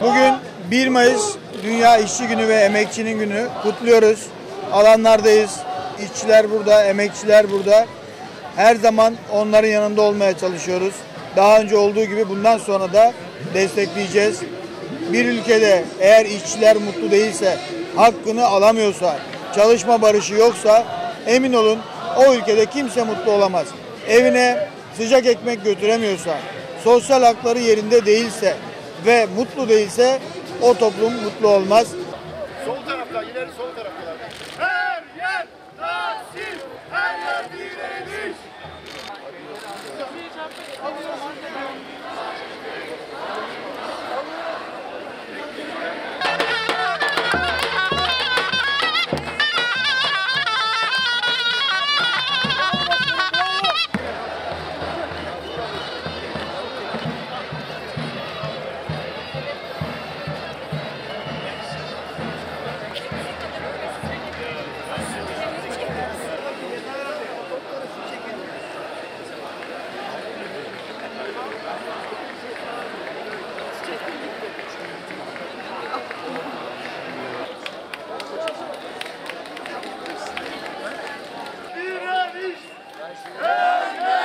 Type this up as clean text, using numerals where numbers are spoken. Bugün 1 Mayıs Dünya İşçi Günü ve Emekçinin Günü kutluyoruz. Alanlardayız. İşçiler burada, emekçiler burada. Her zaman onların yanında olmaya çalışıyoruz. Daha önce olduğu gibi bundan sonra da destekleyeceğiz. Bir ülkede eğer işçiler mutlu değilse, hakkını alamıyorsa, çalışma barışı yoksa emin olun o ülkede kimse mutlu olamaz. Evine sıcak ekmek götüremiyorsa, sosyal hakları yerinde değilse ve mutlu değilse o toplum mutlu olmaz. Sol tarafta, ileri sol tarafta.